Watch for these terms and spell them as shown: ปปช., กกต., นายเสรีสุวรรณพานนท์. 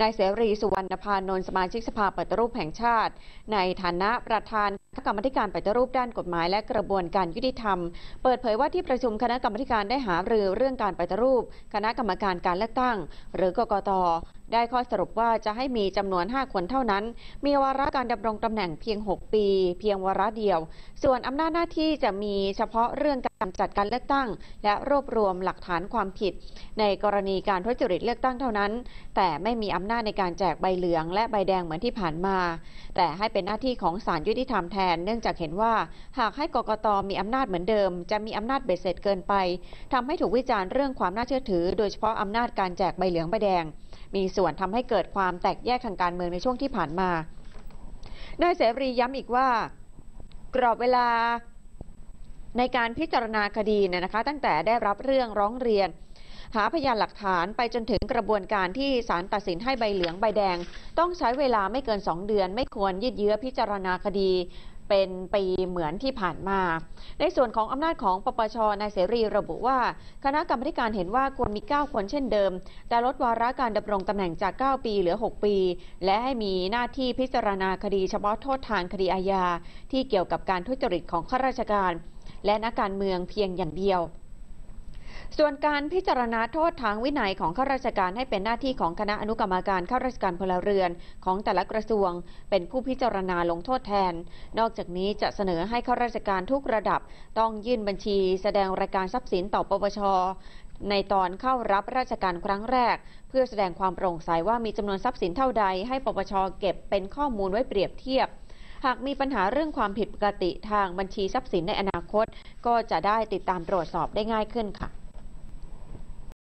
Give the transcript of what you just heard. นายเสรีสุวรรณพานนท์สมาชิกสภาปฏิรูปแห่งชาติในฐานะประธานคณะกรรมการปฏิรูปด้านกฎหมายและกระบวนการยุติธรรมเปิดเผยว่าที่ประชุมคณะกรรมการได้หารือเรื่องการปฏิรูปคณะกรรมการการเลือกตั้งหรือกกต.ได้ข้อสรุปว่าจะให้มีจำนวน5คนเท่านั้นมีวาระการดำรงตำแหน่งเพียง6ปีเพียงวาระเดียวส่วนอำนาจหน้าที่จะมีเฉพาะเรื่องการจัดการเลือกตั้งและรวบรวมหลักฐานความผิดในกรณีการทุจริตเลือกตั้งเท่านั้นแต่ไม่มีอำนาจในการแจกใบเหลืองและใบแดงเหมือนที่ผ่านมาแต่ให้เป็นหน้าที่ของศาลยุติธรรมแทนเนื่องจากเห็นว่าหากให้กกต.มีอำนาจเหมือนเดิมจะมีอำนาจเบ็ดเสร็จเกินไปทำให้ถูกวิจารณ์เรื่องความน่าเชื่อถือโดยเฉพาะอำนาจการแจกใบเหลืองใบแดงมีส่วนทำให้เกิดความแตกแยกทางการเมืองในช่วงที่ผ่านมานายเสรีย้ำอีกว่ากรอบเวลาในการพิจารณาคดีนะคะตั้งแต่ได้รับเรื่องร้องเรียนหาพยานหลักฐานไปจนถึงกระบวนการที่ศาลตัดสินให้ใบเหลืองใบแดงต้องใช้เวลาไม่เกิน2เดือนไม่ควรยืดเยื้อพิจารณาคดีเป็นปีเหมือนที่ผ่านมาในส่วนของอำนาจของปปช.นายเสรีระบุว่าคณะกรรมการเห็นว่าควรมี9คนเช่นเดิมแต่ลดวาระการดำรงตำแหน่งจาก9ปีเหลือ6ปีและให้มีหน้าที่พิจารณาคดีเฉพาะโทษฐานคดีอาญาที่เกี่ยวกับการทุจริตของข้าราชการและนักการเมืองเพียงอย่างเดียวส่วนการพิจารณาโทษทางวินัยของข้าราชการให้เป็นหน้าที่ของคณะอนุกรรมการข้าราชการพลเรือนของแต่ละกระทรวงเป็นผู้พิจารณาลงโทษแทนนอกจากนี้จะเสนอให้ข้าราชการทุกระดับต้องยื่นบัญชีแสดงรายการทรัพย์สินต่อปปช.ในตอนเข้ารับราชการครั้งแรกเพื่อแสดงความโปร่งใสว่ามีจำนวนทรัพย์สินเท่าใดให้ปปช.เก็บเป็นข้อมูลไว้เปรียบเทียบหากมีปัญหาเรื่องความผิดปกติทางบัญชีทรัพย์สินในอนาคตก็จะได้ติดตามตรวจสอบได้ง่ายขึ้นค่ะ